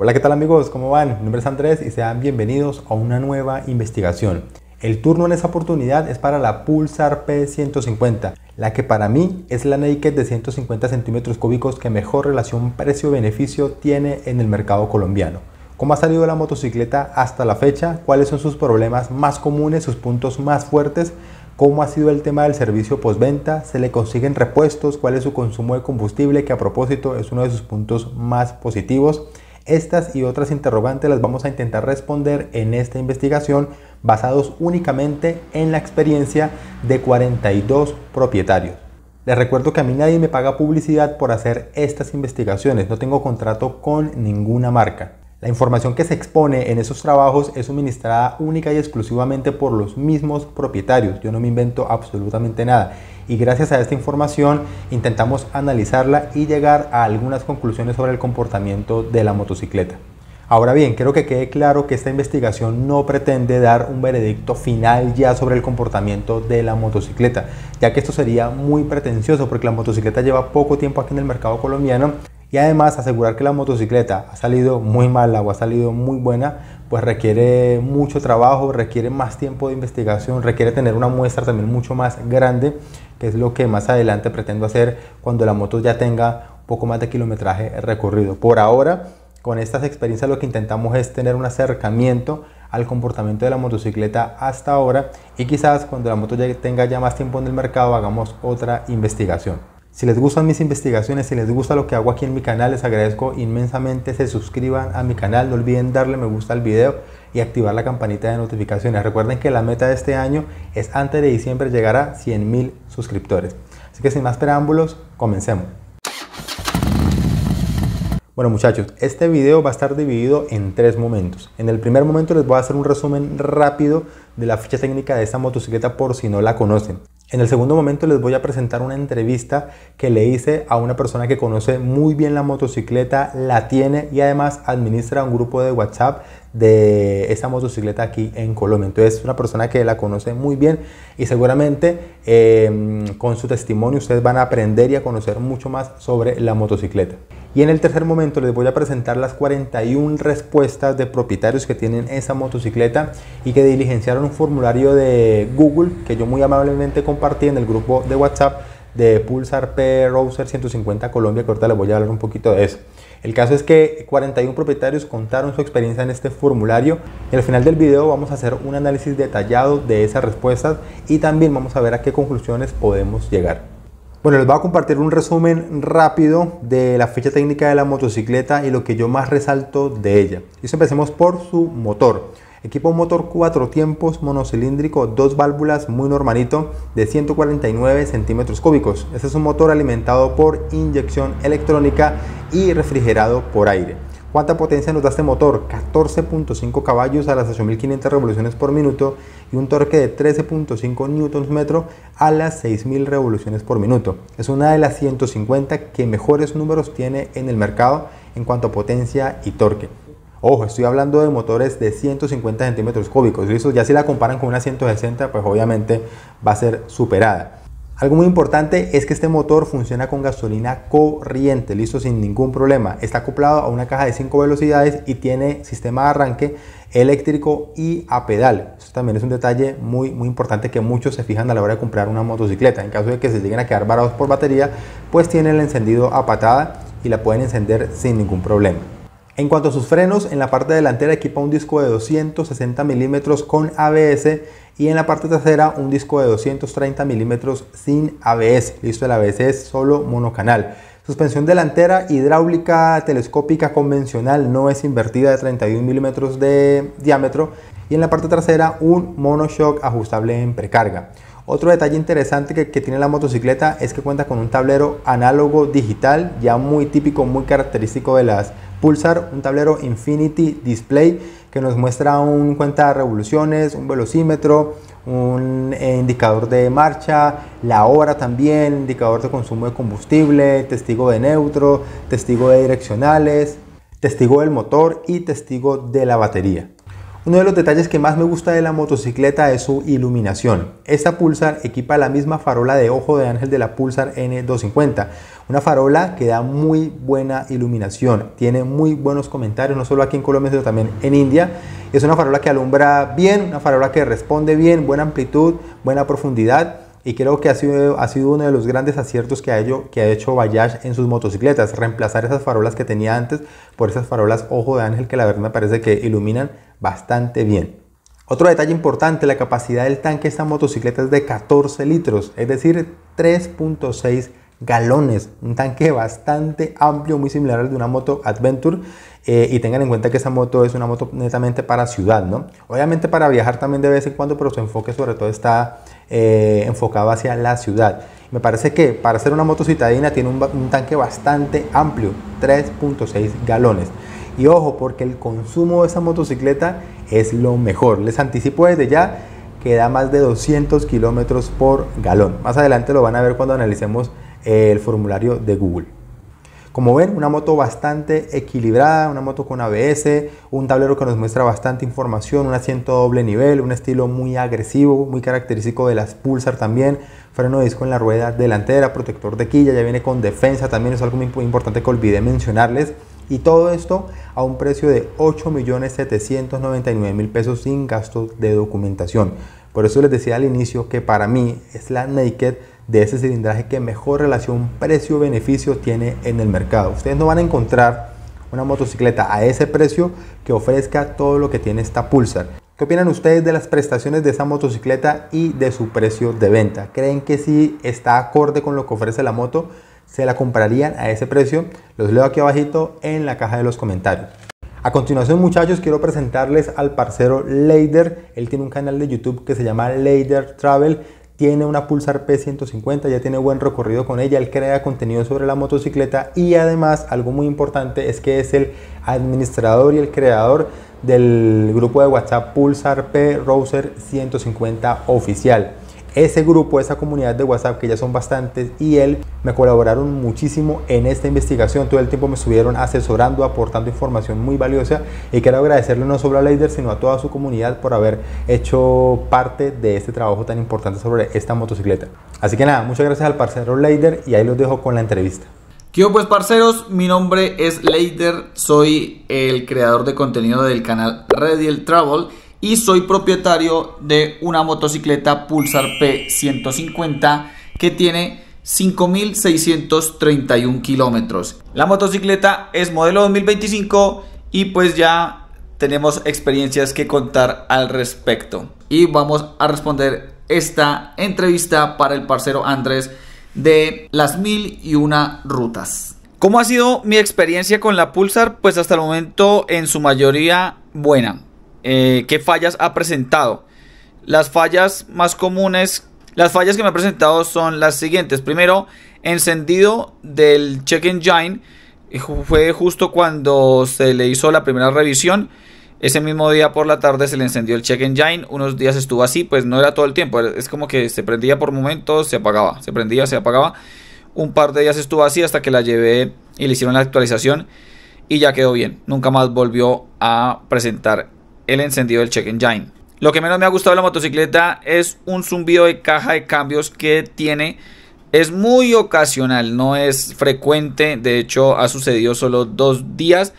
Hola, ¿qué tal amigos? ¿Cómo van? Mi nombre es Andrés y sean bienvenidos a una nueva investigación. El turno en esta oportunidad es para la Pulsar P150, la que para mí es la naked de 150 centímetros cúbicos que mejor relación precio-beneficio tiene en el mercado colombiano. ¿Cómo ha salido la motocicleta hasta la fecha? ¿Cuáles son sus problemas más comunes, sus puntos más fuertes? ¿Cómo ha sido el tema del servicio postventa? ¿Se le consiguen repuestos? ¿Cuál es su consumo de combustible? Que a propósito es uno de sus puntos más positivos. Estas y otras interrogantes las vamos a intentar responder en esta investigación basados únicamente en la experiencia de 42 propietarios. Les recuerdo que a mí nadie me paga publicidad por hacer estas investigaciones, no tengo contrato con ninguna marca. La información que se expone en esos trabajos es suministrada única y exclusivamente por los mismos propietarios. Yo no me invento absolutamente nada. Y gracias a esta información intentamos analizarla y llegar a algunas conclusiones sobre el comportamiento de la motocicleta. Ahora bien, quiero que quede claro que esta investigación no pretende dar un veredicto final ya sobre el comportamiento de la motocicleta, ya que esto sería muy pretencioso porque la motocicleta lleva poco tiempo aquí en el mercado colombiano. Y además asegurar que la motocicleta ha salido muy mala o ha salido muy buena, pues requiere mucho trabajo, requiere más tiempo de investigación, requiere tener una muestra también mucho más grande, que es lo que más adelante pretendo hacer cuando la moto ya tenga un poco más de kilometraje recorrido. Por ahora, con estas experiencias lo que intentamos es tener un acercamiento al comportamiento de la motocicleta hasta ahora y quizás cuando la moto ya tenga ya más tiempo en el mercado hagamos otra investigación. Si les gustan mis investigaciones, si les gusta lo que hago aquí en mi canal, les agradezco inmensamente se suscriban a mi canal, no olviden darle me gusta al video y activar la campanita de notificaciones. Recuerden que la meta de este año es antes de diciembre llegar a 100.000 suscriptores. Así que sin más preámbulos, comencemos. Bueno muchachos, este video va a estar dividido en tres momentos. En el primer momento les voy a hacer un resumen rápido de la ficha técnica de esta motocicleta por si no la conocen. En el segundo momento les voy a presentar una entrevista que le hice a una persona que conoce muy bien la motocicleta, la tiene y además administra un grupo de WhatsApp de esta motocicleta aquí en Colombia. Entonces es una persona que la conoce muy bien y seguramente con su testimonio ustedes van a aprender y a conocer mucho más sobre la motocicleta. Y en el tercer momento les voy a presentar las 41 respuestas de propietarios que tienen esa motocicleta y que diligenciaron un formulario de Google que yo muy amablemente compartí en el grupo de WhatsApp de Pulsar P Rouser 150 Colombia, que ahorita les voy a hablar un poquito de eso. El caso es que 41 propietarios contaron su experiencia en este formulario y al final del video vamos a hacer un análisis detallado de esas respuestas y también vamos a ver a qué conclusiones podemos llegar. Bueno, les voy a compartir un resumen rápido de la ficha técnica de la motocicleta y lo que yo más resalto de ella. Y eso empecemos por su motor. Equipa un motor 4 tiempos monocilíndrico, 2 válvulas, muy normalito, de 149 centímetros cúbicos. Este es un motor alimentado por inyección electrónica y refrigerado por aire. ¿Cuánta potencia nos da este motor? 14.5 caballos a las 8.500 revoluciones por minuto y un torque de 13.5 Nm a las 6.000 revoluciones por minuto. Es una de las 150 que mejores números tiene en el mercado en cuanto a potencia y torque. Ojo, estoy hablando de motores de 150 centímetros cúbicos. ¿Listo? Ya si la comparan con una 160, pues obviamente va a ser superada. Algo muy importante es que este motor funciona con gasolina corriente, listo, sin ningún problema. Está acoplado a una caja de 5 velocidades y tiene sistema de arranque eléctrico y a pedal. Eso también es un detalle muy importante que muchos se fijan a la hora de comprar una motocicleta. En caso de que se lleguen a quedar varados por batería, pues tienen el encendido a patada y la pueden encender sin ningún problema. En cuanto a sus frenos, en la parte delantera equipa un disco de 260 milímetros con ABS y en la parte trasera un disco de 230 milímetros sin ABS. Listo, el ABS es solo monocanal. Suspensión delantera hidráulica telescópica convencional, no es invertida, de 31 milímetros de diámetro y en la parte trasera un monoshock ajustable en precarga. Otro detalle interesante que tiene la motocicleta es que cuenta con un tablero análogo digital, ya muy típico, muy característico de las Pulsar, un tablero Infinity Display que nos muestra un cuenta de revoluciones, un velocímetro, un indicador de marcha, la hora también, indicador de consumo de combustible, testigo de neutro, testigo de direccionales, testigo del motor y testigo de la batería. Uno de los detalles que más me gusta de la motocicleta es su iluminación. Esta Pulsar equipa la misma farola de ojo de ángel de la Pulsar N250, una farola que da muy buena iluminación, tiene muy buenos comentarios, no solo aquí en Colombia sino también en India. Es una farola que alumbra bien, una farola que responde bien, buena amplitud, buena profundidad. Y creo que ha sido uno de los grandes aciertos que ha hecho Bajaj en sus motocicletas, reemplazar esas farolas que tenía antes por esas farolas ojo de ángel que la verdad me parece que iluminan bastante bien. Otro detalle importante, la capacidad del tanque de esta motocicleta es de 14 litros, es decir, 3.6 galones, un tanque bastante amplio, muy similar al de una moto Adventure. Y tengan en cuenta que esta moto es una moto netamente para ciudad, ¿no? Obviamente para viajar también de vez en cuando, pero su enfoque sobre todo está enfocado hacia la ciudad. Me parece que para ser una moto citadina tiene un tanque bastante amplio, 3.6 galones. Y ojo, porque el consumo de esta motocicleta es lo mejor. Les anticipo desde ya que da más de 200 kilómetros por galón. Más adelante lo van a ver cuando analicemos el formulario de Google. Como ven, una moto bastante equilibrada, una moto con ABS, un tablero que nos muestra bastante información, un asiento doble nivel, un estilo muy agresivo, muy característico de las Pulsar también, freno de disco en la rueda delantera, protector de quilla, ya viene con defensa también, es algo muy importante que olvidé mencionarles. Y todo esto a un precio de 8.799.000 pesos sin gastos de documentación. Por eso les decía al inicio que para mí es la Naked de ese cilindraje que mejor relación precio-beneficio tiene en el mercado. Ustedes no van a encontrar una motocicleta a ese precio que ofrezca todo lo que tiene esta Pulsar. ¿Qué opinan ustedes de las prestaciones de esta motocicleta y de su precio de venta? ¿Creen que sí está acorde con lo que ofrece la moto? ¿Se la comprarían a ese precio? Los leo aquí abajito en la caja de los comentarios. A continuación, muchachos, quiero presentarles al parcero Leider. Él tiene un canal de YouTube que se llama Leider Travel. Tiene una Pulsar P150, ya tiene buen recorrido con ella, él crea contenido sobre la motocicleta y además algo muy importante es que es el administrador y el creador del grupo de WhatsApp Pulsar P Rouser 150 oficial. Ese grupo, esa comunidad de WhatsApp que ya son bastantes y él me colaboraron muchísimo en esta investigación, todo el tiempo me estuvieron asesorando, aportando información muy valiosa y quiero agradecerle no solo a Leider sino a toda su comunidad por haber hecho parte de este trabajo tan importante sobre esta motocicleta. Así que nada, muchas gracias al parcero Leider y ahí los dejo con la entrevista. ¿Qué hubo pues, parceros? Mi nombre es Leider, soy el creador de contenido del canal Reddy El Travel y soy propietario de una motocicleta Pulsar P150 que tiene 5.631 kilómetros. La motocicleta es modelo 2025 y pues ya tenemos experiencias que contar al respecto. Y vamos a responder esta entrevista para el parcero Andrés de Las Mil y Una Rutas. ¿Cómo ha sido mi experiencia con la Pulsar? Pues hasta el momento en su mayoría buena. ¿Qué fallas ha presentado? Las fallas más comunes, las fallas que me ha presentado son las siguientes. Primero, encendido del check engine. Fue justo cuando se le hizo la primera revisión. Ese mismo día por la tarde se le encendió el check engine. Unos días estuvo así, pues no era todo el tiempo. Es como que se prendía por momentos, se apagaba. Se prendía, se apagaba. Un par de días estuvo así hasta que la llevé y le hicieron la actualización. Y ya quedó bien. Nunca más volvió a presentar el encendido del check engine. Lo que menos me ha gustado de la motocicleta es un zumbido de caja de cambios que tiene. Es muy ocasional, no es frecuente. De hecho, ha sucedido solo 2 días.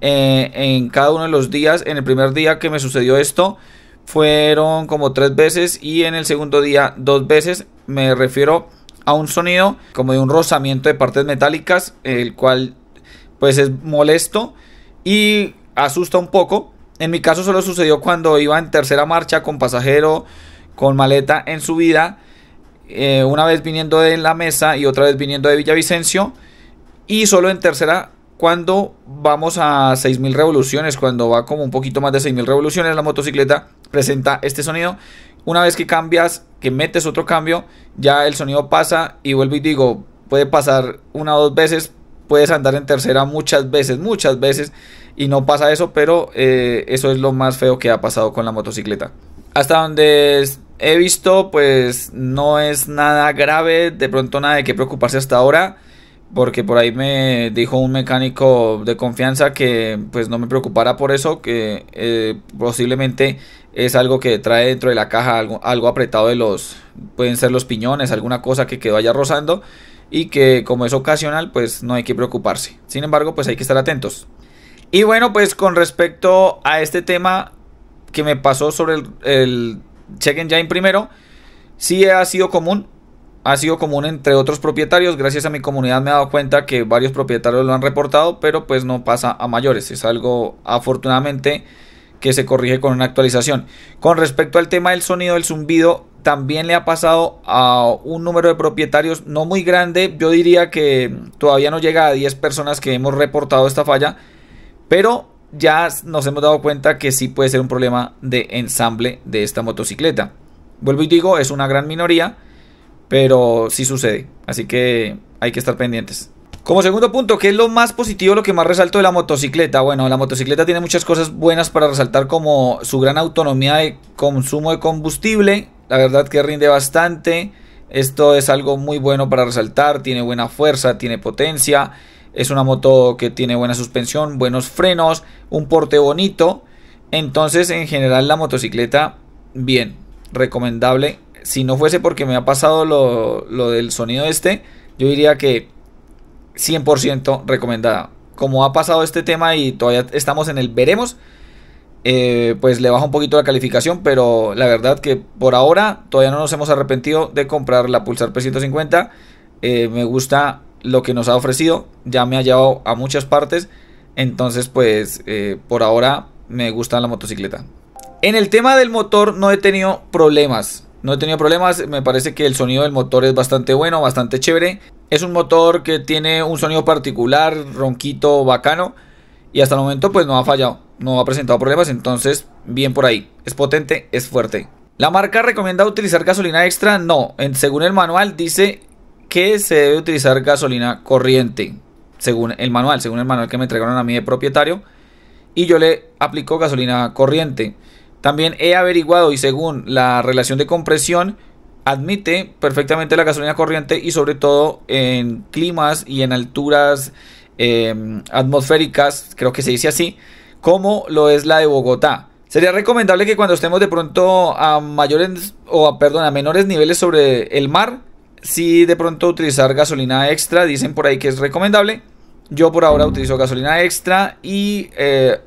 En cada uno de los días, en el primer día que me sucedió esto, fueron como 3 veces. Y en el segundo día, 2 veces. Me refiero a un sonido como de un rozamiento de partes metálicas, el cual pues es molesto y asusta un poco. En mi caso solo sucedió cuando iba en tercera marcha con pasajero, con maleta en subida, una vez viniendo de la mesa y otra vez viniendo de Villavicencio, y solo en tercera cuando vamos a 6.000 revoluciones, cuando va como un poquito más de 6.000 revoluciones la motocicleta presenta este sonido. Una vez que cambias, que metes otro cambio, ya el sonido pasa y vuelvo y digo, puede pasar 1 o 2 veces. Puedes andar en tercera muchas veces y no pasa eso, pero eso es lo más feo que ha pasado con la motocicleta. Hasta donde he visto, pues no es nada grave, de pronto nada de qué preocuparse hasta ahora. porque por ahí me dijo un mecánico de confianza que pues no me preocupara por eso, que posiblemente es algo que trae dentro de la caja, algo apretado de los, pueden ser los piñones, alguna cosa que quedó allá rozando, y que como es ocasional pues no hay que preocuparse. Sin embargo, pues hay que estar atentos. Y bueno, pues con respecto a este tema que me pasó sobre el check engine primero, sí ha sido común. Ha sido común entre otros propietarios. Gracias a mi comunidad me he dado cuenta que varios propietarios lo han reportado, pero pues no pasa a mayores. Es algo afortunadamente que se corrige con una actualización. Con respecto al tema del sonido, del zumbido, también le ha pasado a un número de propietarios no muy grande. Yo diría que todavía no llega a 10 personas que hemos reportado esta falla, pero ya nos hemos dado cuenta que sí puede ser un problema de ensamble de esta motocicleta. Vuelvo y digo, es una gran minoría, pero sí sucede, así que hay que estar pendientes. Como segundo punto, ¿qué es lo más positivo, lo que más resalto de la motocicleta? Bueno, la motocicleta tiene muchas cosas buenas para resaltar, como su gran autonomía de consumo de combustible. La verdad que rinde bastante. Esto es algo muy bueno para resaltar. Tiene buena fuerza, tiene potencia. Es una moto que tiene buena suspensión, buenos frenos, un porte bonito. Entonces, en general, la motocicleta, bien, recomendable. Si no fuese porque me ha pasado lo del sonido este, yo diría que 100% recomendada. Como ha pasado este tema y todavía estamos en el veremos, pues le baja un poquito la calificación, pero la verdad que por ahora todavía no nos hemos arrepentido de comprar la Pulsar P150. Me gusta lo que nos ha ofrecido, ya me ha llevado a muchas partes, entonces pues por ahora me gusta la motocicleta. En el tema del motor no he tenido problemas. No he tenido problemas, me parece que el sonido del motor es bastante bueno, bastante chévere. Es un motor que tiene un sonido particular, ronquito, bacano. Y hasta el momento pues no ha fallado, no ha presentado problemas, entonces bien por ahí. Es potente, es fuerte. ¿La marca recomienda utilizar gasolina extra? No, según el manual dice que se debe utilizar gasolina corriente. Según el manual que me entregaron a mí de propietario. Y yo le aplico gasolina corriente. También he averiguado y según la relación de compresión admite perfectamente la gasolina corriente, y sobre todo en climas y en alturas atmosféricas, creo que se dice así, como lo es la de Bogotá. Sería recomendable que cuando estemos de pronto a mayores a menores niveles sobre el mar, si de pronto utilizar gasolina extra, dicen por ahí que es recomendable. Yo por ahora utilizo gasolina extra y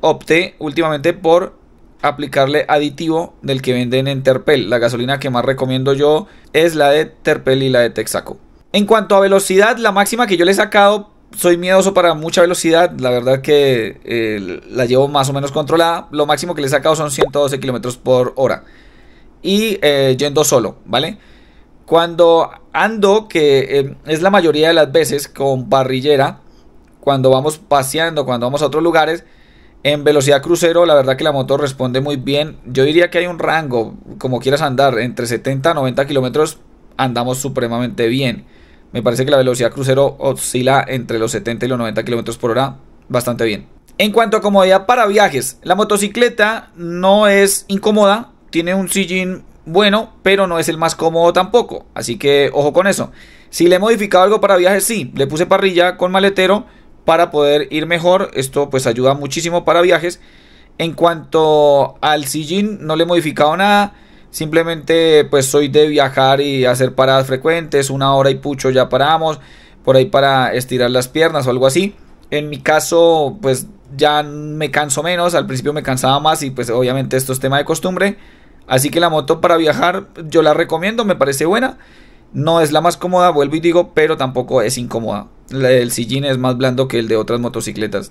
opté últimamente por aplicarle aditivo del que venden en Terpel. La gasolina que más recomiendo yo es la de Terpel y la de Texaco. En cuanto a velocidad, la máxima que yo le he sacado, soy miedoso para mucha velocidad. La verdad que la llevo más o menos controlada. Lo máximo que le he sacado son 112 kilómetros por hora. Y yendo solo, ¿vale? Cuando ando, que es la mayoría de las veces con parrillera, cuando vamos paseando, cuando vamos a otros lugares, en velocidad crucero, la verdad que la moto responde muy bien. Yo diría que hay un rango, como quieras andar, entre 70 a 90 kilómetros andamos supremamente bien. Me parece que la velocidad crucero oscila entre los 70 y los 90 kilómetros por hora bastante bien. En cuanto a comodidad para viajes, la motocicleta no es incómoda, tiene un sillín bueno, pero no es el más cómodo tampoco, así que ojo con eso. Si le he modificado algo para viajes, sí, le puse parrilla con maletero para poder ir mejor. Esto pues ayuda muchísimo para viajes. En cuanto al sillín, no le he modificado nada, simplemente pues soy de viajar y hacer paradas frecuentes, una hora y pucho ya paramos, por ahí para estirar las piernas o algo así. En mi caso pues ya me canso menos, al principio me cansaba más y pues obviamente esto es tema de costumbre, así que la moto para viajar yo la recomiendo, me parece buena. No es la más cómoda, vuelvo y digo, pero tampoco es incómoda. El sillín es más blando que el de otras motocicletas.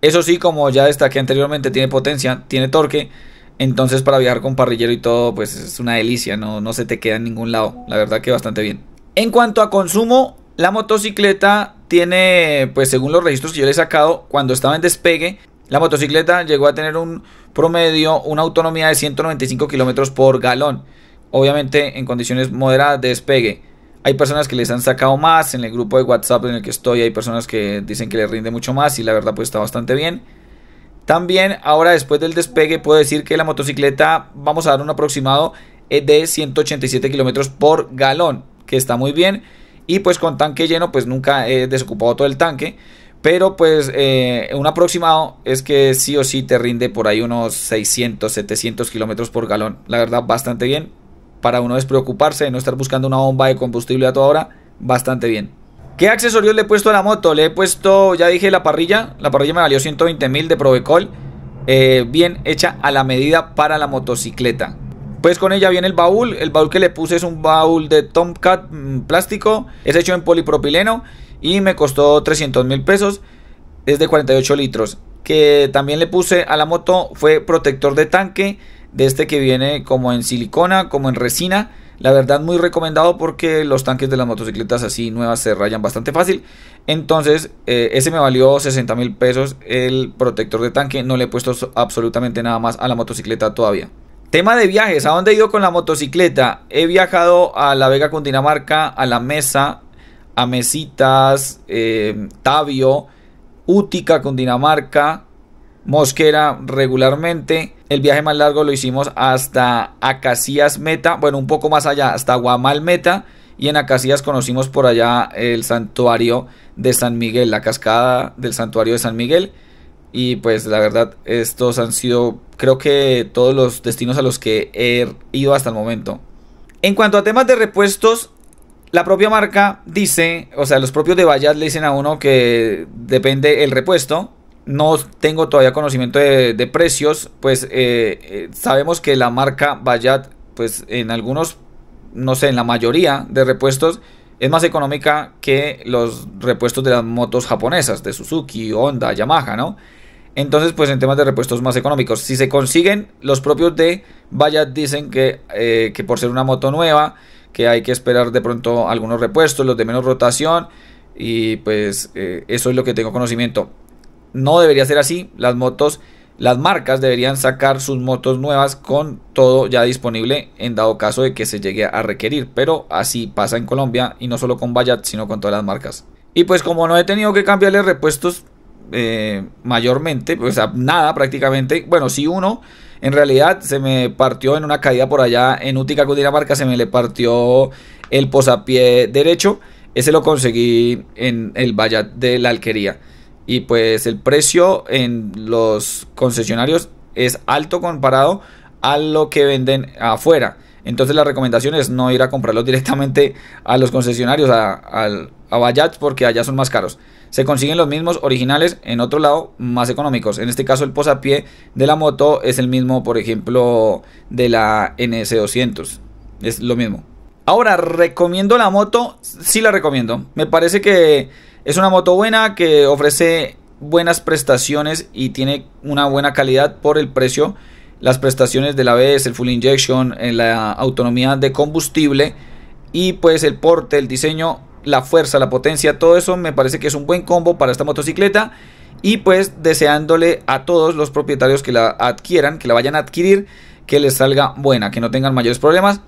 Eso sí, como ya destaqué anteriormente, tiene potencia, tiene torque. Entonces para viajar con parrillero y todo, pues es una delicia. No se te queda en ningún lado. La verdad que bastante bien. En cuanto a consumo, la motocicleta tiene, pues según los registros que yo le he sacado, cuando estaba en despegue, la motocicleta llegó a tener un promedio, una autonomía de 195 kilómetros por galón. Obviamente en condiciones moderadas de despegue. Hay personas que les han sacado más. En el grupo de WhatsApp en el que estoy hay personas que dicen que les rinde mucho más, y la verdad pues está bastante bien. También ahora después del despegue puedo decir que la motocicleta, vamos a dar un aproximado de 187 kilómetros por galón, que está muy bien. y pues con tanque lleno pues nunca he desocupado todo el tanque, pero pues un aproximado es que sí o sí te rinde por ahí unos 600, 700 kilómetros por galón. La verdad bastante bien, para uno despreocuparse de no estar buscando una bomba de combustible a toda hora, bastante bien. ¿Qué accesorios le he puesto a la moto? Le he puesto, ya dije, la parrilla me valió 120.000 de Probecol, bien hecha a la medida para la motocicleta. Pues con ella viene el baúl que le puse es un baúl de Tomcat plástico, es hecho en polipropileno y me costó 300.000 pesos, es de 48 litros. Que también le puse a la moto fue protector de tanque, de este que viene como en silicona, como en resina. La verdad muy recomendado porque los tanques de las motocicletas así nuevas se rayan bastante fácil. Entonces ese me valió 60.000 pesos el protector de tanque. No le he puesto absolutamente nada más a la motocicleta todavía. Tema de viajes, ¿a dónde he ido con la motocicleta? He viajado a La Vega, Cundinamarca, a La Mesa, a Mesitas, Tabio, Útica, Cundinamarca, Mosquera regularmente. El viaje más largo lo hicimos hasta Acacías Meta, bueno, un poco más allá, hasta Guamal Meta. Y en Acacías conocimos por allá el santuario de San Miguel, la cascada del santuario de San Miguel. Y pues la verdad estos han sido, creo que, todos los destinos a los que he ido hasta el momento. En cuanto a temas de repuestos, la propia marca dice, o sea, los propios de Bajaj le dicen a uno que depende el repuesto. No tengo todavía conocimiento de precios. Pues sabemos que la marca Bajaj, pues en algunos, no sé, en la mayoría de repuestos es más económica que los repuestos de las motos japonesas, de Suzuki, Honda, Yamaha, ¿no? Entonces, pues en temas de repuestos más económicos, si se consiguen, los propios de Bajaj dicen que por ser una moto nueva, que hay que esperar de pronto algunos repuestos, los de menos rotación, y pues eso es lo que tengo conocimiento. No debería ser así, las motos, las marcas deberían sacar sus motos nuevas con todo ya disponible en dado caso de que se llegue a requerir, pero así pasa en Colombia y no solo con Bajaj sino con todas las marcas. Y pues como no he tenido que cambiarle repuestos mayormente, pues nada prácticamente, bueno, sí uno, en realidad se me partió en una caída por allá en Útica, Cundinamarca, se me le partió el posapié derecho, ese lo conseguí en el Bajaj de La Alquería. Y pues el precio en los concesionarios es alto comparado a lo que venden afuera. Entonces la recomendación es no ir a comprarlos directamente a los concesionarios, a Bajaj, porque allá son más caros. Se consiguen los mismos originales en otro lado más económicos. En este caso el posapié de la moto es el mismo, por ejemplo, de la NS200. Es lo mismo. Ahora, ¿recomiendo la moto? Sí la recomiendo. Me parece que es una moto buena, que ofrece buenas prestaciones y tiene una buena calidad por el precio. Las prestaciones del ABS, el full injection, la autonomía de combustible y pues el porte, el diseño, la fuerza, la potencia, todo eso me parece que es un buen combo para esta motocicleta. Y pues deseándole a todos los propietarios que la adquieran, que la vayan a adquirir, que les salga buena, que no tengan mayores problemas.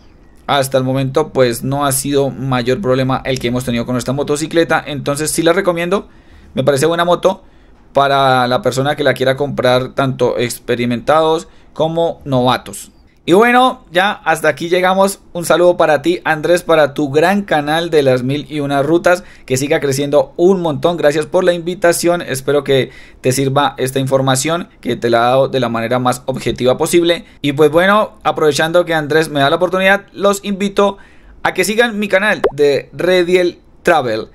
Hasta el momento pues no ha sido mayor problema el que hemos tenido con esta motocicleta. Entonces sí la recomiendo. Me parece buena moto para la persona que la quiera comprar, tanto experimentados como novatos. Y bueno, ya hasta aquí llegamos. Un saludo para ti, Andrés, para tu gran canal de Las Mil y Una Rutas, que siga creciendo un montón. Gracias por la invitación. Espero que te sirva esta información, que te la he dado de la manera más objetiva posible. Y pues bueno, aprovechando que Andrés me da la oportunidad, los invito a que sigan mi canal de Reddy El Travel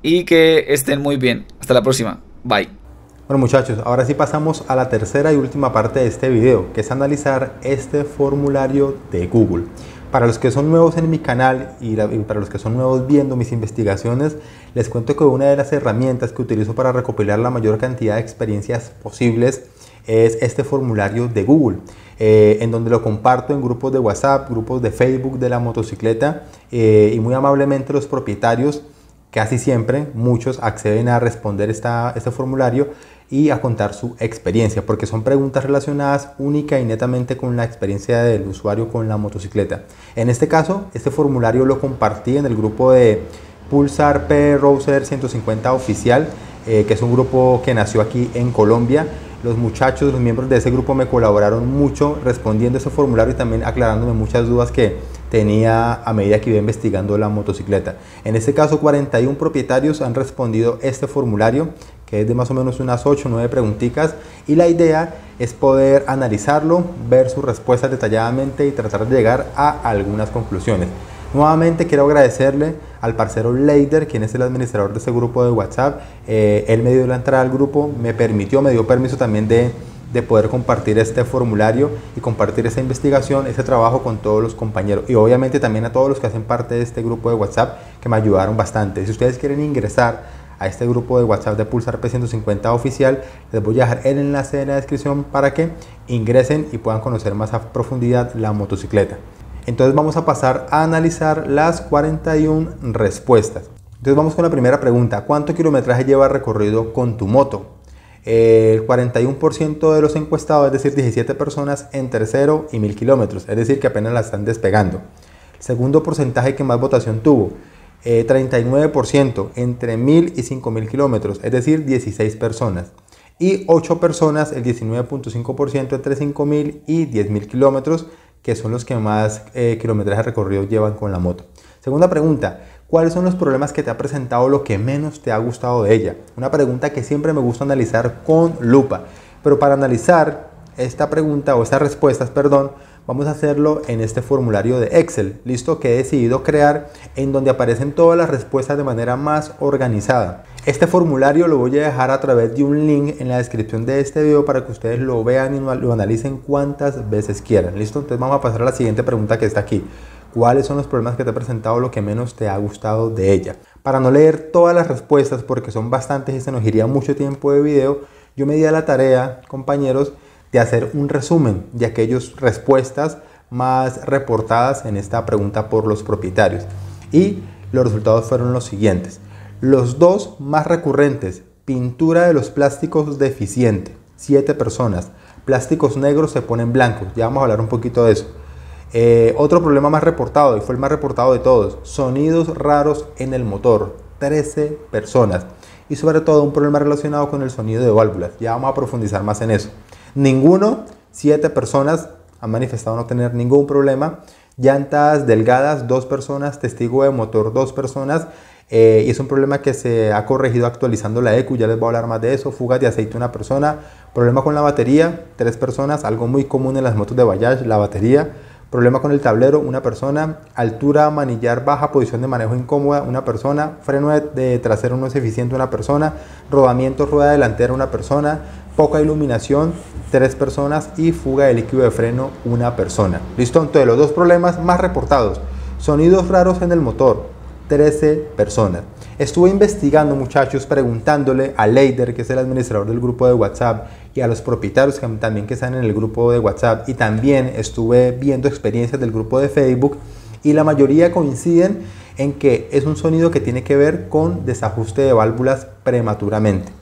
y que estén muy bien. Hasta la próxima. Bye. Bueno muchachos, ahora sí pasamos a la tercera y última parte de este video, que es analizar este formulario de Google. Para los que son nuevos en mi canal y para los que son nuevos viendo mis investigaciones, les cuento que una de las herramientas que utilizo para recopilar la mayor cantidad de experiencias posibles es este formulario de Google, en donde lo comparto en grupos de WhatsApp, grupos de Facebook de la motocicleta, y muy amablemente los propietarios, casi siempre, muchos, acceden a responder este formulario y a contar su experiencia, porque son preguntas relacionadas única y netamente con la experiencia del usuario con la motocicleta. En este caso, este formulario lo compartí en el grupo de Pulsar P Rouser 150 oficial, que es un grupo que nació aquí en Colombia. Los muchachos, los miembros de ese grupo me colaboraron mucho respondiendo ese formulario y también aclarándome muchas dudas que tenía a medida que iba investigando la motocicleta. En este caso, 41 propietarios han respondido este formulario, que es de más o menos unas 8 o 9 preguntitas, y la idea es poder analizarlo, ver sus respuestas detalladamente y tratar de llegar a algunas conclusiones. Nuevamente quiero agradecerle al parcero Leider, quien es el administrador de este grupo de WhatsApp. Él me dio la entrada al grupo, me dio permiso también de poder compartir este formulario y compartir esa investigación, ese trabajo con todos los compañeros, y obviamente también a todos los que hacen parte de este grupo de WhatsApp, que me ayudaron bastante. Si ustedes quieren ingresar a este grupo de WhatsApp de Pulsar P150 oficial, les voy a dejar el enlace en la descripción para que ingresen y puedan conocer más a profundidad la motocicleta. Entonces vamos a pasar a analizar las 41 respuestas. Entonces vamos con la primera pregunta: ¿cuánto kilometraje lleva recorrido con tu moto? El 41% de los encuestados, es decir, 17 personas, entre 0 y 1000 kilómetros, es decir, que apenas la están despegando. El segundo porcentaje que más votación tuvo, 39%, entre 1000 y 5000 kilómetros, es decir, 16 personas. Y 8 personas, el 19.5%, entre 5000 y 10000 kilómetros, que son los que más kilometraje recorrido llevan con la moto. Segunda pregunta: ¿cuáles son los problemas que te ha presentado, lo que menos te ha gustado de ella? Una pregunta que siempre me gusta analizar con lupa, pero para analizar esta pregunta o estas respuestas, perdón, vamos a hacerlo en este formulario de Excel, listo, que he decidido crear, en donde aparecen todas las respuestas de manera más organizada. Este formulario lo voy a dejar a través de un link en la descripción de este video para que ustedes lo vean y lo analicen cuantas veces quieran, listo. Entonces vamos a pasar a la siguiente pregunta, que está aquí: ¿cuáles son los problemas que te ha presentado, lo que menos te ha gustado de ella? Para no leer todas las respuestas, porque son bastantes y se nos iría mucho tiempo de video, yo me di a la tarea, compañeros, de hacer un resumen de aquellas respuestas más reportadas en esta pregunta por los propietarios, y los resultados fueron los siguientes. Los dos más recurrentes: pintura de los plásticos deficiente, 7 personas; plásticos negros se ponen blancos, ya vamos a hablar un poquito de eso. Otro problema más reportado, y fue el más reportado de todos: sonidos raros en el motor, 13 personas, y sobre todo un problema relacionado con el sonido de válvulas, ya vamos a profundizar más en eso. Ninguno, 7 personas, han manifestado no tener ningún problema. Llantas delgadas, 2 personas; testigo de motor, 2 personas, y es un problema que se ha corregido actualizando la ECU, ya les voy a hablar más de eso. Fugas de aceite, 1 persona; problema con la batería, 3 personas, algo muy común en las motos de Bajaj, la batería; problema con el tablero, 1 persona; altura manillar baja, posición de manejo incómoda, 1 persona; freno de trasero no es eficiente, 1 persona; rodamiento rueda delantera, 1 persona; poca iluminación, 3 personas; y fuga de líquido de freno, 1 persona. Listo, entonces los dos problemas más reportados: sonidos raros en el motor, 13 personas. Estuve investigando, muchachos, preguntándole a Leider, que es el administrador del grupo de WhatsApp, y a los propietarios que también que están en el grupo de WhatsApp, y también estuve viendo experiencias del grupo de Facebook, y la mayoría coinciden en que es un sonido que tiene que ver con desajuste de válvulas prematuramente.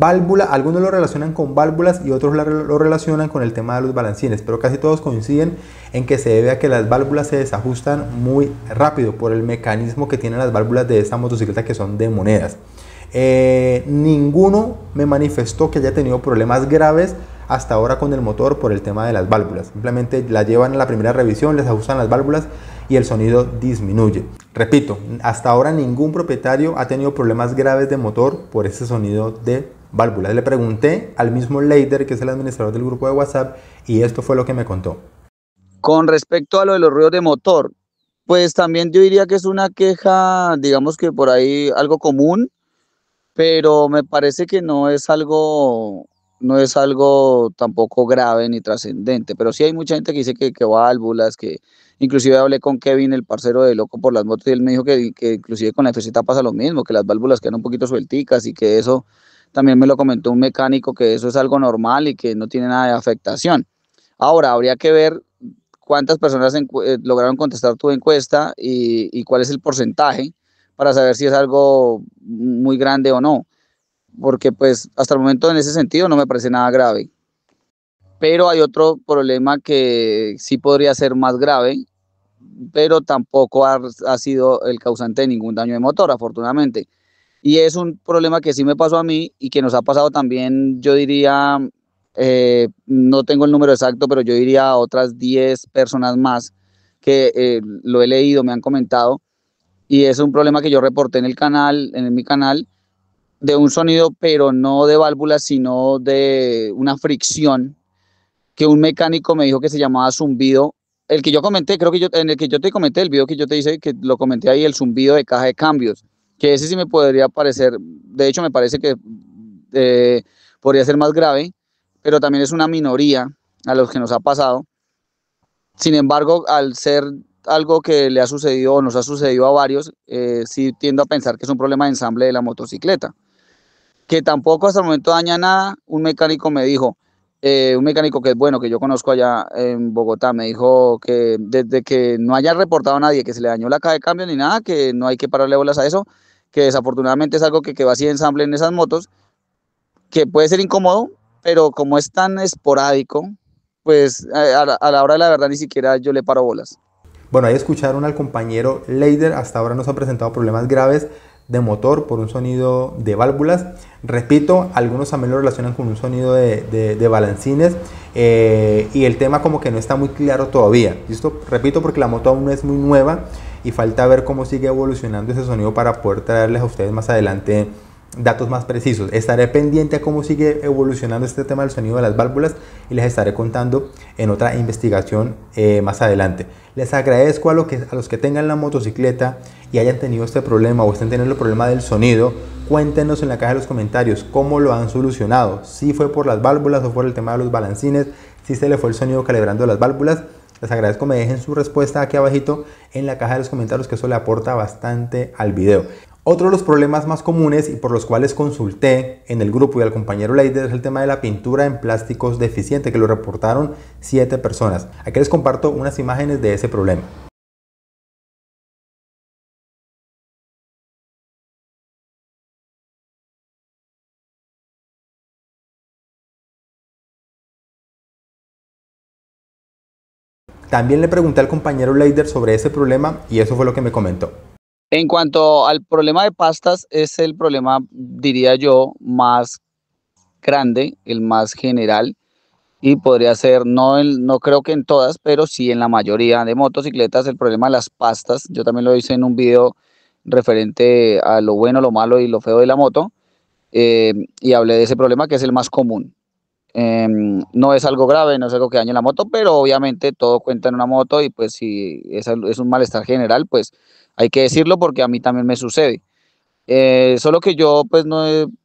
Válvula, algunos lo relacionan con válvulas y otros lo relacionan con el tema de los balancines, pero casi todos coinciden en que se debe a que las válvulas se desajustan muy rápido por el mecanismo que tienen las válvulas de esta motocicleta, que son de monedas. Ninguno me manifestó que haya tenido problemas graves hasta ahora con el motor por el tema de las válvulas. Simplemente la llevan a la primera revisión, les ajustan las válvulas y el sonido disminuye. Repito, hasta ahora ningún propietario ha tenido problemas graves de motor por ese sonido de válvulas. Le pregunté al mismo Leider, que es el administrador del grupo de WhatsApp, y esto fue lo que me contó. Con respecto a lo de los ruidos de motor, pues también yo diría que es una queja, digamos que por ahí algo común, pero me parece que no es algo tampoco grave ni trascendente, pero sí hay mucha gente que dice que válvulas, que inclusive hablé con Kevin, el parcero de Loco por las Motos, y él me dijo que inclusive con la FZ pasa lo mismo, que las válvulas quedan un poquito suelticas, y que eso también me lo comentó un mecánico, que eso es algo normal y que no tiene nada de afectación. Ahora, habría que ver cuántas personas lograron contestar tu encuesta y cuál es el porcentaje, para saber si es algo muy grande o no, porque pues hasta el momento en ese sentido no me parece nada grave. Pero hay otro problema que sí podría ser más grave, pero tampoco ha sido el causante de ningún daño de motor, afortunadamente. Y es un problema que sí me pasó a mí y que nos ha pasado también, yo diría, no tengo el número exacto, pero yo diría a otras 10 personas más que lo he leído, me han comentado. Y es un problema que yo reporté en el canal, en mi canal, de un sonido, pero no de válvulas, sino de una fricción, que un mecánico me dijo que se llamaba zumbido, el que yo comenté, creo que yo, en el que yo te comenté, el video que yo te hice, que lo comenté ahí, el zumbido de caja de cambios, que ese sí me podría parecer, de hecho me parece que podría ser más grave, pero también es una minoría a los que nos ha pasado. Sin embargo, al ser algo que le ha sucedido o nos ha sucedido a varios, sí tiendo a pensar que es un problema de ensamble de la motocicleta, que tampoco hasta el momento daña nada. Un mecánico me dijo, un mecánico que es bueno, que yo conozco allá en Bogotá, me dijo que desde que no haya reportado a nadie que se le dañó la caja de cambio ni nada, que no hay que pararle bolas a eso, que desafortunadamente es algo que quedó así de ensamble en esas motos, que puede ser incómodo, pero como es tan esporádico, pues a la hora de la verdad ni siquiera yo le paro bolas. Bueno, ahí escucharon al compañero Leider. Hasta ahora no se han presentado problemas graves de motor por un sonido de válvulas. Repito, algunos también lo relacionan con un sonido de balancines, y el tema como que no está muy claro todavía. ¿Listo? Repito, porque la moto aún no es muy nueva y falta ver cómo sigue evolucionando ese sonido para poder traerles a ustedes más adelante datos más precisos. Estaré pendiente a cómo sigue evolucionando este tema del sonido de las válvulas y les estaré contando en otra investigación más adelante. Les agradezco a los que tengan la motocicleta y hayan tenido este problema o estén teniendo el problema del sonido. Cuéntenos en la caja de los comentarios cómo lo han solucionado, si fue por las válvulas o por el tema de los balancines, si se le fue el sonido calibrando las válvulas. Les agradezco, me dejen su respuesta aquí abajito en la caja de los comentarios, que eso le aporta bastante al video. Otro de los problemas más comunes y por los cuales consulté en el grupo y al compañero Leider es el tema de la pintura en plásticos deficiente, que lo reportaron 7 personas. Aquí les comparto unas imágenes de ese problema. También le pregunté al compañero Leider sobre ese problema y eso fue lo que me comentó. En cuanto al problema de pastas, es el problema, diría yo, más grande, el más general, y podría ser, no creo que en todas, pero sí en la mayoría de motocicletas, el problema de las pastas. Yo también lo hice en un video referente a lo bueno, lo malo y lo feo de la moto, y hablé de ese problema que es el más común. No es algo grave, no es algo que dañe la moto, pero obviamente todo cuenta en una moto, y pues si es un malestar general, pues hay que decirlo, porque a mí también me sucede. Solo que yo, pues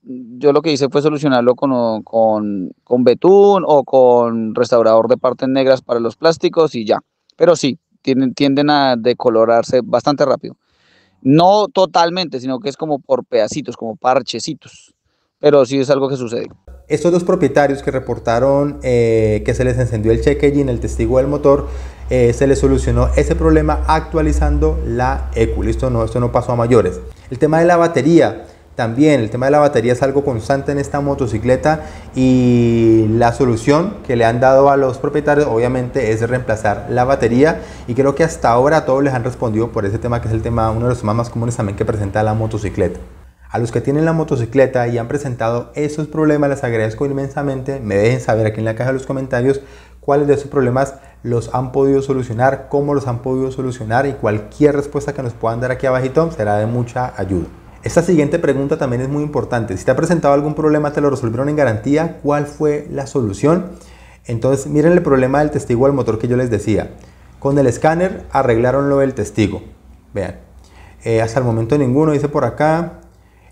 yo lo que hice fue solucionarlo con betún o con restaurador de partes negras para los plásticos y ya. Pero sí, tienden a decolorarse bastante rápido. No totalmente, sino que es como por pedacitos, como parchecitos. Pero sí es algo que sucede. Estos dos propietarios que reportaron que se les encendió el check engine, el testigo del motor, se les solucionó ese problema actualizando la ECU. Listo, no, esto no pasó a mayores. El tema de la batería, también el tema de la batería es algo constante en esta motocicleta, y la solución que le han dado a los propietarios obviamente es reemplazar la batería, y creo que hasta ahora a todos les han respondido por ese tema, que es el tema, uno de los temas más comunes también que presenta la motocicleta. A los que tienen la motocicleta y han presentado esos problemas, les agradezco inmensamente. Me dejen saber aquí en la caja de los comentarios cuáles de esos problemas los han podido solucionar, cómo los han podido solucionar, y cualquier respuesta que nos puedan dar aquí abajito será de mucha ayuda. Esta siguiente pregunta también es muy importante. Si te ha presentado algún problema, te lo resolvieron en garantía, ¿cuál fue la solución? Entonces, miren el problema del testigo del motor que yo les decía. Con el escáner arreglaron lo del testigo. Vean, hasta el momento ninguno, dice por acá.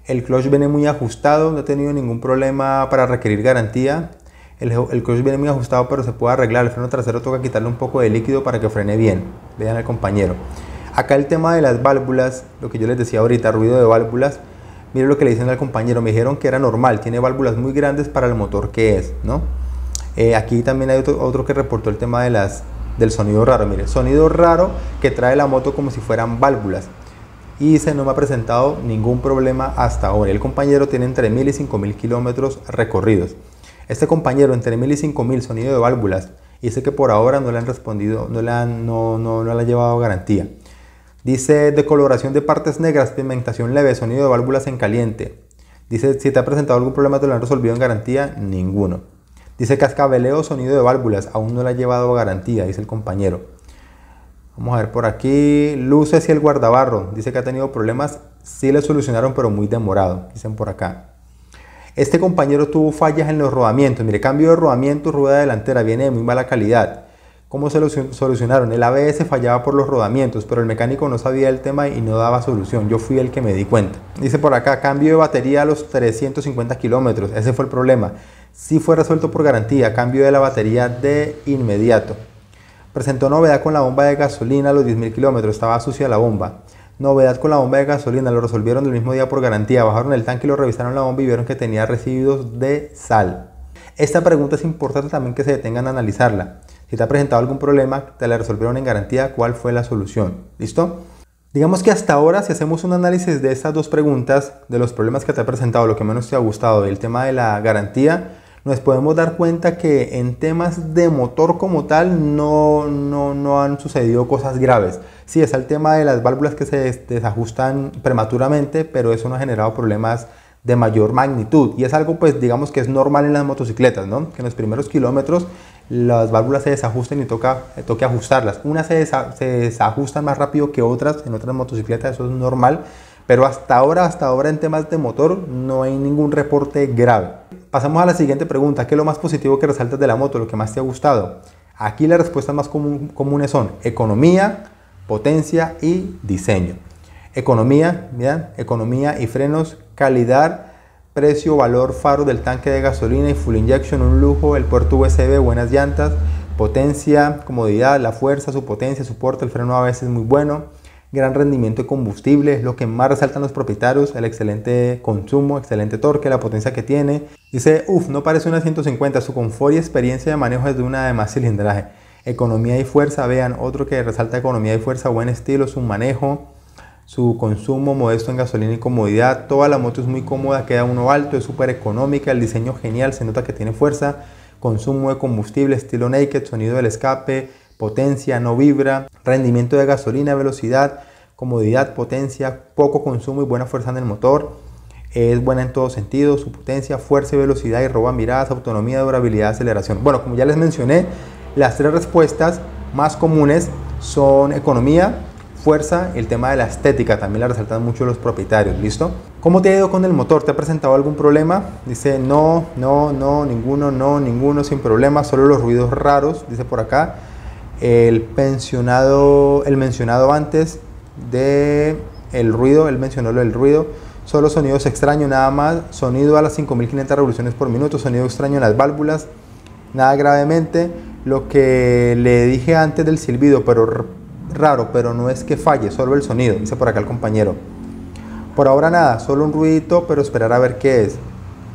El clutch viene muy ajustado, no he tenido ningún problema para requerir garantía. El clutch viene muy ajustado, pero se puede arreglar. El freno trasero toca quitarle un poco de líquido para que frene bien. Vean al compañero. Acá el tema de las válvulas, lo que yo les decía ahorita, ruido de válvulas. Miren lo que le dicen al compañero. Me dijeron que era normal, tiene válvulas muy grandes para el motor que es, ¿no? Aquí también hay otro que reportó el tema de del sonido raro. Miren, sonido raro que trae la moto como si fueran válvulas. y se no me ha presentado ningún problema hasta ahora. El compañero tiene entre 1000 y 5000 kilómetros recorridos. Este compañero entre 1000 y 5000 sonido de válvulas, y sé que por ahora no le han respondido, no le ha llevado garantía. Dice decoloración de partes negras, pigmentación leve, sonido de válvulas en caliente. Dice si te ha presentado algún problema, te lo han resolvido en garantía, ninguno. Dice cascabeleo, sonido de válvulas, aún no le ha llevado garantía, dice el compañero. Vamos a ver por aquí, luces y el guardabarro, dice que ha tenido problemas, sí le solucionaron pero muy demorado, dicen por acá. Este compañero tuvo fallas en los rodamientos, mire, cambio de rodamiento, rueda delantera, viene de muy mala calidad. ¿Cómo se lo solucionaron? El ABS fallaba por los rodamientos, pero el mecánico no sabía el tema y no daba solución, yo fui el que me di cuenta. Dice por acá, cambio de batería a los 350 kilómetros, ese fue el problema, sí fue resuelto por garantía, cambio de la batería de inmediato. Presentó novedad con la bomba de gasolina a los 10.000 kilómetros, estaba sucia la bomba. Novedad con la bomba de gasolina, lo resolvieron el mismo día por garantía. Bajaron el tanque y lo revisaron la bomba y vieron que tenía residuos de sal. Esta pregunta es importante también que se detengan a analizarla. Si te ha presentado algún problema, te la resolvieron en garantía, ¿cuál fue la solución? ¿Listo? Digamos que hasta ahora, si hacemos un análisis de estas dos preguntas, de los problemas que te ha presentado, lo que menos te ha gustado y el tema de la garantía, nos podemos dar cuenta que en temas de motor como tal no han sucedido cosas graves. Sí, está el tema de las válvulas que se desajustan prematuramente, pero eso no ha generado problemas de mayor magnitud. Y es algo, pues, digamos que es normal en las motocicletas, ¿no? Que en los primeros kilómetros las válvulas se desajusten y toque ajustarlas. Unas se desajustan más rápido que otras en otras motocicletas, eso es normal. Pero hasta ahora en temas de motor no hay ningún reporte grave. Pasamos a la siguiente pregunta, ¿qué es lo más positivo que resaltas de la moto, lo que más te ha gustado? Aquí las respuestas más comunes son economía, potencia y diseño. Economía, ¿ya? Economía y frenos, calidad, precio, valor, faro del tanque de gasolina y full injection, un lujo, el puerto USB, buenas llantas, potencia, comodidad, la fuerza, su potencia, su porte, el freno a veces muy bueno, gran rendimiento de combustible, es lo que más resaltan los propietarios, el excelente consumo, excelente torque, la potencia que tiene. Dice, uff, no parece una 150, su confort y experiencia de manejo es de una de más cilindraje. Economía y fuerza, vean, otro que resalta economía y fuerza, buen estilo, su manejo, su consumo modesto en gasolina y comodidad. Toda la moto es muy cómoda, queda uno alto, es súper económica, el diseño genial, se nota que tiene fuerza, consumo de combustible, estilo naked, sonido del escape, potencia, no vibra, rendimiento de gasolina, velocidad, comodidad, potencia, poco consumo y buena fuerza en el motor. Es buena en todos sentidos, su potencia, fuerza y velocidad y roba miradas, autonomía, durabilidad, aceleración. Bueno, como ya les mencioné, las tres respuestas más comunes son economía, fuerza y el tema de la estética. También la resaltan mucho los propietarios, ¿listo? ¿Cómo te ha ido con el motor? ¿Te ha presentado algún problema? Dice, no, ninguno, sin problema, solo los ruidos raros, dice por acá. El mencionado antes de el ruido, él mencionó lo del ruido, solo sonidos extraños, nada más, sonido a las 5500 revoluciones por minuto, sonido extraño en las válvulas, nada gravemente, lo que le dije antes del silbido, pero raro, pero no es que falle, solo el sonido, dice por acá el compañero. Por ahora nada, solo un ruidito, pero esperar a ver qué es.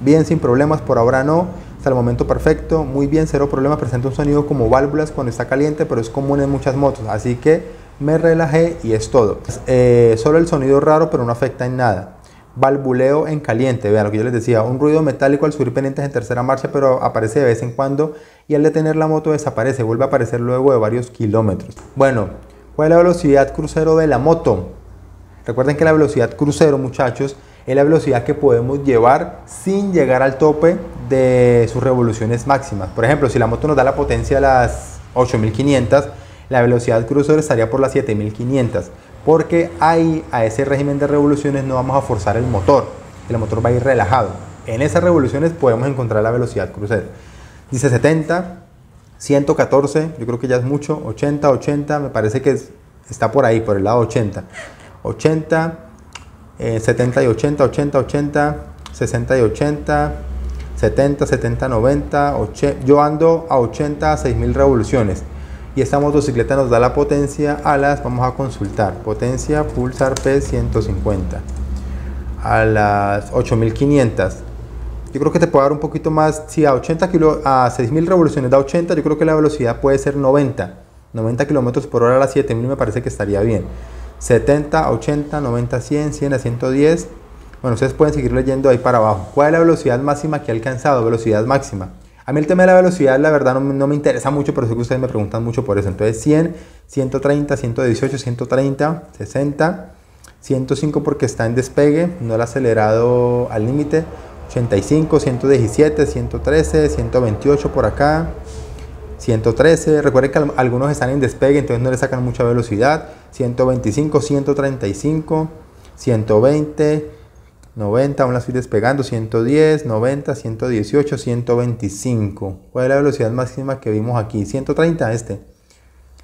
Bien, sin problemas, por ahora no. Hasta el momento perfecto, muy bien, cero problemas, presenta un sonido como válvulas cuando está caliente, pero es común en muchas motos, así que me relajé y es todo. Solo el sonido raro, pero no afecta en nada. Valvuleo en caliente, vean lo que yo les decía, un ruido metálico al subir pendientes en tercera marcha, pero aparece de vez en cuando y al detener la moto desaparece, vuelve a aparecer luego de varios kilómetros. Bueno, ¿cuál es la velocidad crucero de la moto? Recuerden que la velocidad crucero, muchachos, es la velocidad que podemos llevar sin llegar al tope de sus revoluciones máximas. Por ejemplo, si la moto nos da la potencia a las 8500, la velocidad crucero estaría por las 7500, porque ahí a ese régimen de revoluciones no vamos a forzar el motor va a ir relajado. En esas revoluciones podemos encontrar la velocidad crucero. Dice 70, 114, yo creo que ya es mucho, 80, 80, me parece que está por ahí, por el lado 80, 80, 70 y 80, 80, 80, 60 y 80, 70, 70, 90, 80. Yo ando a 80 a 6000 revoluciones y esta motocicleta nos da la potencia a las, vamos a consultar, potencia Pulsar P150 a las 8500. Yo creo que te puede dar un poquito más, si a 6000 revoluciones da 80, yo creo que la velocidad puede ser 90 kilómetros por hora a las 7000, me parece que estaría bien. 70, 80, 90, 100, 100 a 110. Bueno, ustedes pueden seguir leyendo ahí para abajo. ¿Cuál es la velocidad máxima que ha alcanzado? Velocidad máxima. A mí el tema de la velocidad, la verdad, no me interesa mucho, pero sé que ustedes me preguntan mucho por eso. Entonces 100, 130, 118, 130, 60, 105 porque está en despegue, no lo ha acelerado al límite, 85, 117, 113, 128 por acá, 113. Recuerden que algunos están en despegue, entonces no le sacan mucha velocidad. 125, 135, 120... 90, aún la estoy despegando, 110, 90, 118, 125. ¿Cuál es la velocidad máxima que vimos aquí? 130 este.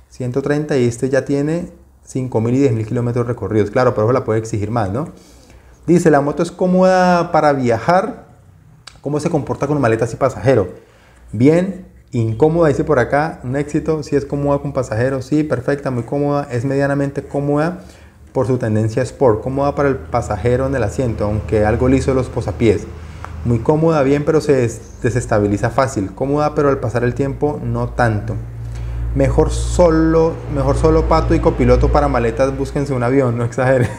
130 y este ya tiene 5.000 y 10.000 kilómetros recorridos. Claro, pero la puede exigir más, ¿no? Dice, la moto es cómoda para viajar. ¿Cómo se comporta con maletas y pasajero? Bien, incómoda, dice por acá, un éxito. Sí, es cómoda con pasajeros, sí, perfecta, muy cómoda. Es medianamente cómoda por su tendencia sport, cómoda para el pasajero en el asiento, aunque algo liso los posapiés, muy cómoda, bien, pero se desestabiliza fácil, cómoda, pero al pasar el tiempo no tanto, mejor solo pato y copiloto para maletas, búsquense un avión, no exageren.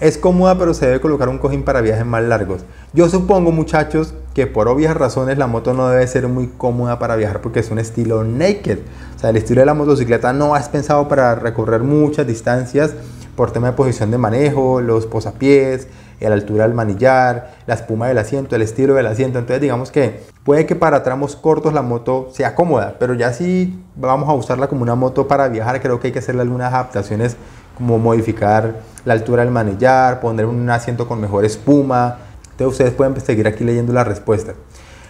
Es cómoda, pero se debe colocar un cojín para viajes más largos. Yo supongo, muchachos, que por obvias razones la moto no debe ser muy cómoda para viajar porque es un estilo naked. O sea, el estilo de la motocicleta no es pensado para recorrer muchas distancias por tema de posición de manejo, los posapiés, la altura del manillar, la espuma del asiento, el estilo del asiento. Entonces, digamos que puede que para tramos cortos la moto sea cómoda, pero ya si vamos a usarla como una moto para viajar, creo que hay que hacerle algunas adaptaciones, como modificar la altura del manillar, poner un asiento con mejor espuma. Entonces ustedes pueden seguir aquí leyendo las respuestas.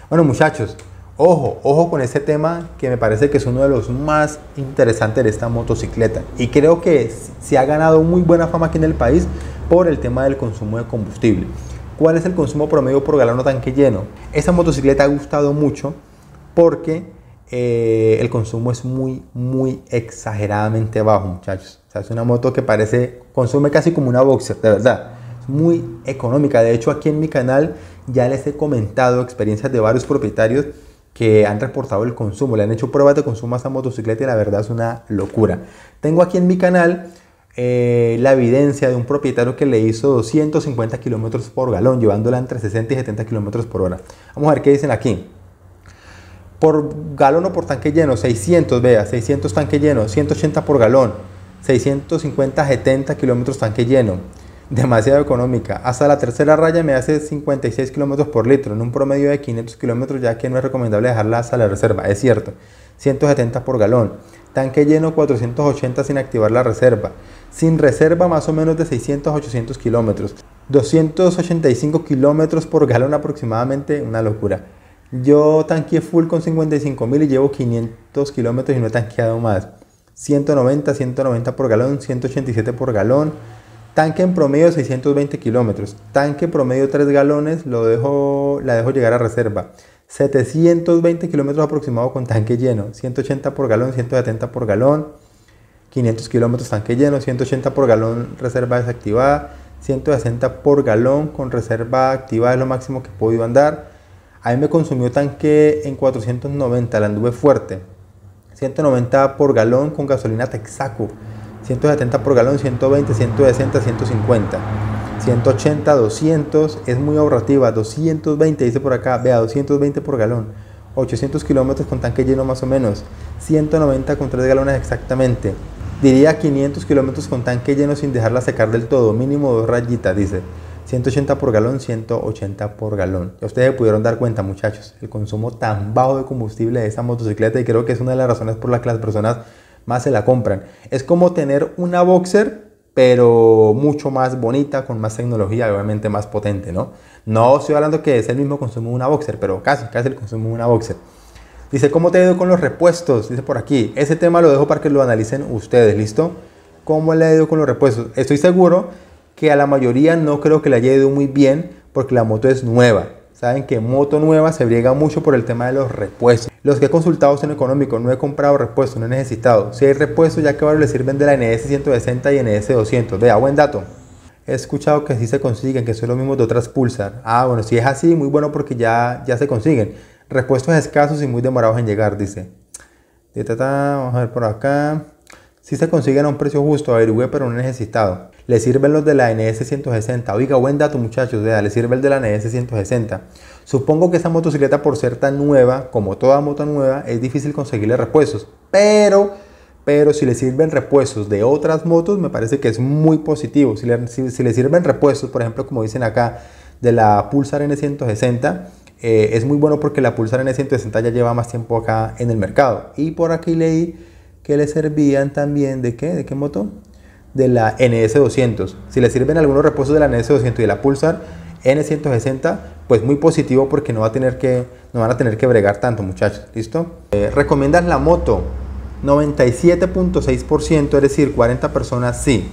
Bueno, muchachos, ojo con este tema que me parece que es uno de los más interesantes de esta motocicleta y creo que se ha ganado muy buena fama aquí en el país por el tema del consumo de combustible. ¿Cuál es el consumo promedio por galón o tanque lleno? Esta motocicleta ha gustado mucho porque el consumo es muy exageradamente bajo, muchachos. O sea, es una moto que consume casi como una boxer, de verdad. Es muy económica. De hecho, aquí en mi canal ya les he comentado experiencias de varios propietarios que han reportado el consumo. Le han hecho pruebas de consumo a esta motocicleta y la verdad es una locura. Tengo aquí en mi canal la evidencia de un propietario que le hizo 250 kilómetros por galón, llevándola entre 60 y 70 kilómetros por hora. Vamos a ver qué dicen aquí. Por galón o por tanque lleno, 600, vea, 600 tanque lleno, 180 por galón, 650, 70 kilómetros tanque lleno. Demasiado económica. Hasta la tercera raya me hace 56 kilómetros por litro, en un promedio de 500 kilómetros, ya que no es recomendable dejarla hasta la reserva, es cierto. 170 por galón. Tanque lleno, 480 sin activar la reserva. Sin reserva, más o menos de 600 a 800 kilómetros. 285 kilómetros por galón aproximadamente, una locura. Yo tanqueé full con 55.000 y llevo 500 kilómetros y no he tanqueado más. 190, 190 por galón, 187 por galón. Tanque en promedio 620 kilómetros. Tanque promedio 3 galones, la dejo llegar a reserva. 720 kilómetros aproximado con tanque lleno. 180 por galón, 170 por galón. 500 kilómetros tanque lleno, 180 por galón, reserva desactivada. 160 por galón con reserva activada es lo máximo que he podido andar. A mí me consumió tanque en 490, la anduve fuerte. 190 por galón con gasolina Texaco. 170 por galón, 120, 160, 150. 180, 200, es muy ahorrativa. 220, dice por acá, vea, 220 por galón. 800 kilómetros con tanque lleno más o menos. 190 con 3 galones exactamente. Diría 500 kilómetros con tanque lleno sin dejarla secar del todo. Mínimo 2 rayitas, dice. 180 por galón, 180 por galón. Ya ustedes pudieron dar cuenta, muchachos, el consumo tan bajo de combustible de esta motocicleta, y creo que es una de las razones por las que las personas más se la compran. Es como tener una boxer, pero mucho más bonita, con más tecnología, obviamente más potente, ¿no? No estoy hablando que es el mismo consumo de una boxer, pero casi el consumo de una boxer. Dice, ¿cómo te ha ido con los repuestos? Dice por aquí, ese tema lo dejo para que lo analicen ustedes, ¿listo? ¿Cómo le ha ido con los repuestos? Estoy seguro que a la mayoría no creo que le haya ido muy bien porque la moto es nueva. Saben que moto nueva se briega mucho por el tema de los repuestos. Los que he consultado son económicos, no he comprado repuestos, no he necesitado. Si hay repuestos, ya que ahora le sirven de la NS160 y NS200. Vea, buen dato. He escuchado que sí se consiguen, que son los mismos de otras Pulsar. Ah, bueno, si es así, muy bueno porque ya se consiguen. Repuestos escasos y muy demorados en llegar, dice. Vamos a ver por acá. Si se consiguen a un precio justo, averigüe pero no necesitado. Le sirven los de la NS160. Oiga, buen dato muchachos, le sirve el de la NS160. Supongo que esta motocicleta, por ser tan nueva, como toda moto nueva, es difícil conseguirle repuestos. Pero si le sirven repuestos de otras motos, me parece que es muy positivo. Si le sirven repuestos, por ejemplo, como dicen acá, de la Pulsar N160, es muy bueno porque la Pulsar N160 ya lleva más tiempo acá en el mercado. Y por aquí leí que le servían también, ¿de qué? ¿De qué moto? De la NS200. Si le sirven algunos repuestos de la NS200 y de la Pulsar N160, pues muy positivo porque no van a tener que bregar tanto, muchachos. ¿Listo? ¿Recomiendas la moto? 97.6%, es decir, 40 personas sí,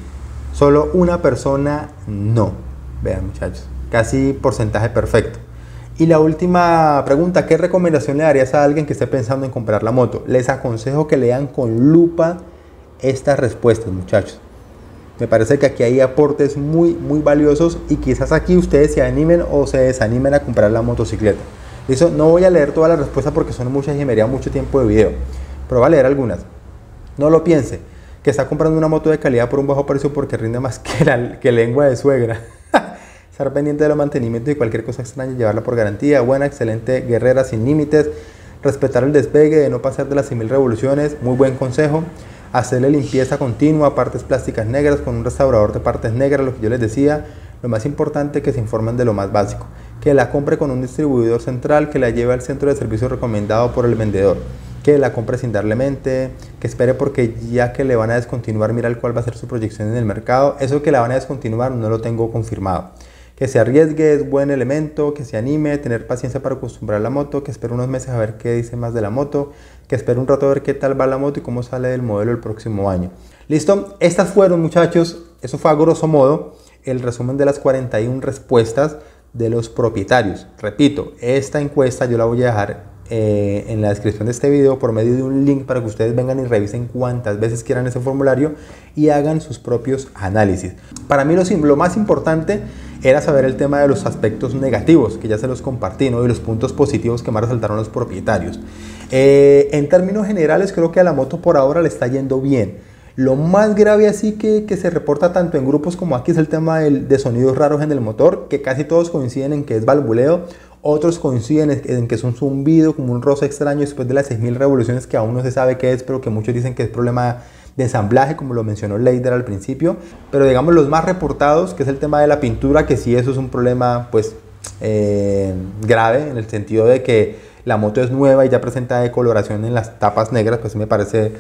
solo una persona no. Vean, muchachos, casi porcentaje perfecto. Y la última pregunta, ¿qué recomendación le darías a alguien que esté pensando en comprar la moto? Les aconsejo que lean con lupa estas respuestas, muchachos. Me parece que aquí hay aportes muy valiosos y quizás aquí ustedes se animen o se desanimen a comprar la motocicleta. Listo, no voy a leer todas las respuestas porque son muchas y me daría mucho tiempo de video. Pero va a leer algunas. No lo piense, que está comprando una moto de calidad por un bajo precio porque rinde más que lengua de suegra. Estar pendiente de los mantenimientos y cualquier cosa extraña, llevarla por garantía. Buena, excelente, guerrera, sin límites. Respetar el despegue, de no pasar de las 100.000 revoluciones. Muy buen consejo. Hacerle limpieza continua, partes plásticas negras con un restaurador de partes negras, lo que yo les decía. Lo más importante, que se informen de lo más básico. Que la compre con un distribuidor central, que la lleve al centro de servicio recomendado por el vendedor. Que la compre sin darle mente, que espere porque ya que le van a descontinuar, mira cuál va a ser su proyección en el mercado. Eso que la van a descontinuar no lo tengo confirmado. Que se arriesgue, es buen elemento, que se anime, tener paciencia para acostumbrar la moto, que espere unos meses a ver qué dice más de la moto, que espere un rato a ver qué tal va la moto y cómo sale del modelo el próximo año. ¿Listo? Estas fueron, muchachos, eso fue a grosso modo el resumen de las 41 respuestas de los propietarios. Repito, esta encuesta yo la voy a dejar en la descripción de este video por medio de un link para que ustedes vengan y revisen cuántas veces quieran ese formulario y hagan sus propios análisis. Para mí lo más importante era saber el tema de los aspectos negativos, que ya se los compartí, ¿no? Y los puntos positivos que más resaltaron los propietarios. En términos generales, creo que a la moto por ahora le está yendo bien. Lo más grave así que se reporta tanto en grupos como aquí es el tema de sonidos raros en el motor, que casi todos coinciden en que es valvuleo. Otros coinciden en que es un zumbido, como un roce extraño después de las 6.000 revoluciones, que aún no se sabe qué es, pero que muchos dicen que es problema de ensamblaje, como lo mencionó Leider al principio. Pero digamos los más reportados, que es el tema de la pintura, que sí, eso es un problema pues grave, en el sentido de que la moto es nueva y ya presenta decoloración en las tapas negras, pues me parece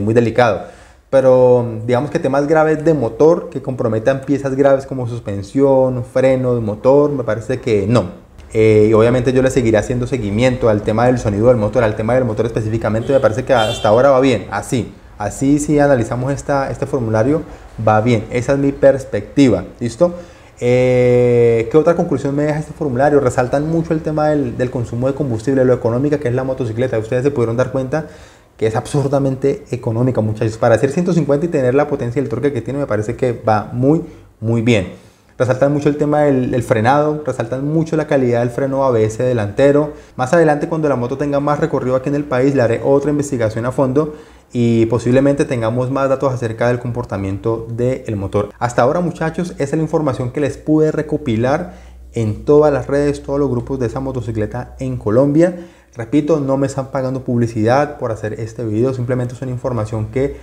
muy delicado. Pero digamos que temas graves de motor, que comprometan piezas graves como suspensión, freno, motor, me parece que no. Y obviamente yo le seguiré haciendo seguimiento al tema del sonido del motor, al tema del motor específicamente. Me parece que hasta ahora va bien, así si analizamos este formulario va bien, esa es mi perspectiva. ¿Listo? ¿Qué otra conclusión me deja este formulario? Resaltan mucho el tema del consumo de combustible, lo económica que es la motocicleta. Ustedes se pudieron dar cuenta que es absurdamente económica, muchachos. Para hacer 150 y tener la potencia y el torque que tiene, me parece que va muy bien. Resaltan mucho el tema del frenado, resaltan mucho la calidad del freno ABS delantero. Más adelante, cuando la moto tenga más recorrido aquí en el país, le haré otra investigación a fondo y posiblemente tengamos más datos acerca del comportamiento del motor. Hasta ahora, muchachos, esa es la información que les pude recopilar en todas las redes, todos los grupos de esa motocicleta en Colombia. Repito, no me están pagando publicidad por hacer este video, simplemente es una información que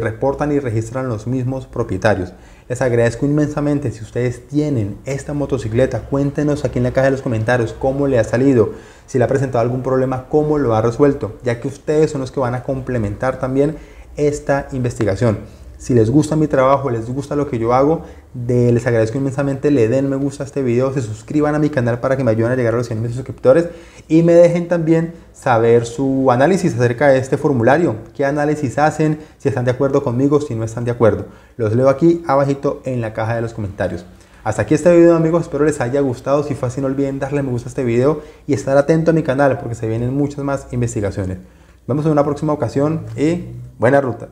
reportan y registran los mismos propietarios. Les agradezco inmensamente. Si ustedes tienen esta motocicleta, cuéntenos aquí en la caja de los comentarios cómo le ha salido, si le ha presentado algún problema, cómo lo ha resuelto, ya que ustedes son los que van a complementar también esta investigación. Si les gusta mi trabajo, les gusta lo que yo hago, les agradezco inmensamente, le den me gusta a este video, se suscriban a mi canal para que me ayuden a llegar a los 100.000 suscriptores y me dejen también saber su análisis acerca de este formulario, qué análisis hacen, si están de acuerdo conmigo, si no están de acuerdo. Los leo aquí abajito en la caja de los comentarios. Hasta aquí este video, amigos, espero les haya gustado. Si fue así, no olviden darle me gusta a este video y estar atento a mi canal porque se vienen muchas más investigaciones. Nos vemos en una próxima ocasión y buena ruta.